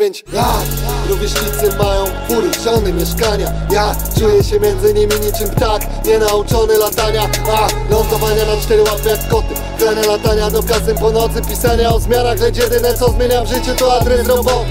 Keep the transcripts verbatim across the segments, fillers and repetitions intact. dziewięć lat. Rówieśnicy mają fury, żony, mieszkania. Ja czuję się między nimi niczym ptak, nienauczony latania, a lądowania na cztery łapy jak koty. Klenia latania do kasy po nocy, pisania o zmianach, lecz jedyne co zmieniam w życiu to adres roboty.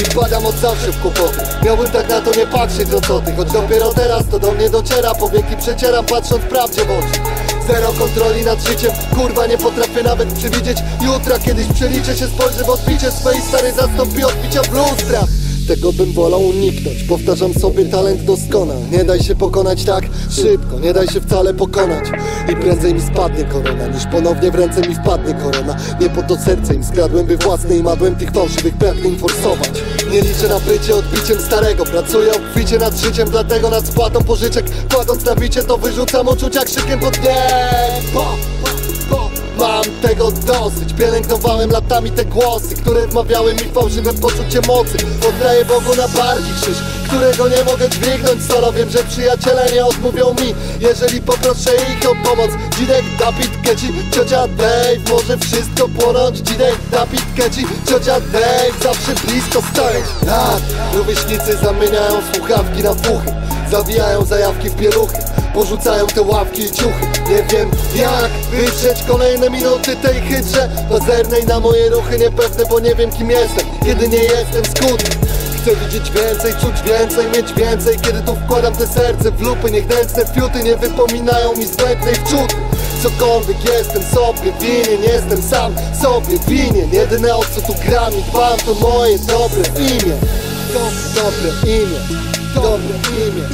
I wpadam od zawsze w kłopoty. Miałbym tak na to nie patrzeć o co ty, choć dopiero teraz to do mnie dociera. Powieki przecieram patrząc prawdzie w oczy. Zero kontroli nad życiem, kurwa nie potrafię nawet przewidzieć jutra. Kiedyś przeliczę się, spojrzę w odbicie swojej starej, zastąpi odbicia w lustrach. Tego bym wolał uniknąć, powtarzam sobie talent doskonały. Nie daj się pokonać tak szybko, nie daj się wcale pokonać. I prędzej mi spadnie korona, niż ponownie w ręce mi wpadnie korona. Nie po to serce im skradłem, by własne i madłem tych fałszywych pragnień forsować. Nie liczę na bycie odbiciem starego, pracuję obficie nad życiem, dlatego nad spłatą pożyczek kładąc na bicie, to wyrzucam uczucia krzykiem pod niebo. Mam tego dosyć, pielęgnowałem latami te głosy, które wmawiały mi fałszywe poczucie mocy. Oddaję Bogu na barki krzyż, którego nie mogę dźwignąć solo. Wiem, że przyjaciele nie odmówią mi, jeżeli poproszę ich o pomoc. Dzidek, dapit, keci, ciocia Dave, może wszystko płonąć. Dzidek, dapit, keci, ciocia Dave, zawsze blisko stoję. Lat, rówieśnicy zamieniają słuchawki na puchy, zawijają zajawki w pieluchy, porzucają te ławki i ciuchy. Nie wiem jak wytrzeć kolejne minuty tej hydrze pazernej na moje ruchy niepewne, bo nie wiem kim jestem, kiedy nie jestem skutny. Chcę widzieć więcej, czuć więcej, mieć więcej. Kiedy tu wkładam te serce w lupy, niech nędzne fiuty nie wypominają mi zbędnej wczuty. Cokolwiek jestem sobie winien, jestem sam sobie winien. Jedyne o co tu gram i dbam to moje dobre imię. Dobre imię, dobre imię,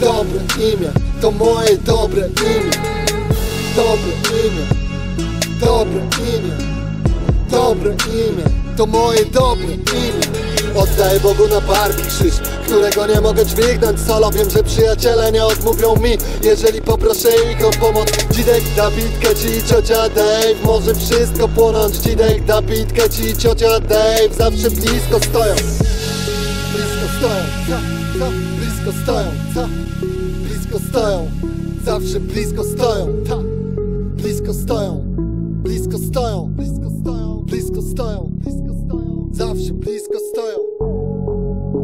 dobre imię, to moje dobre imię. Dobre imię, dobre imię, dobre imię, to moje dobre imię. Oddaję Bogu na barki krzyż, którego nie mogę dźwignąć solo. Wiem, że przyjaciele nie odmówią mi, jeżeli poproszę ich o pomoc. Dzidek, dapit, keci, ciocia Dave, może wszystko płonąć. Dzidek, dapit, keci, ciocia Dave, zawsze blisko stoją. Blisko stoją, za, za, blisko stoją, za, blisko stoją, zawsze blisko stoją, ta, blisko stoją, blisko stoją, blisko stoją, blisko stoją, blisko stoją, zawsze blisko stoją.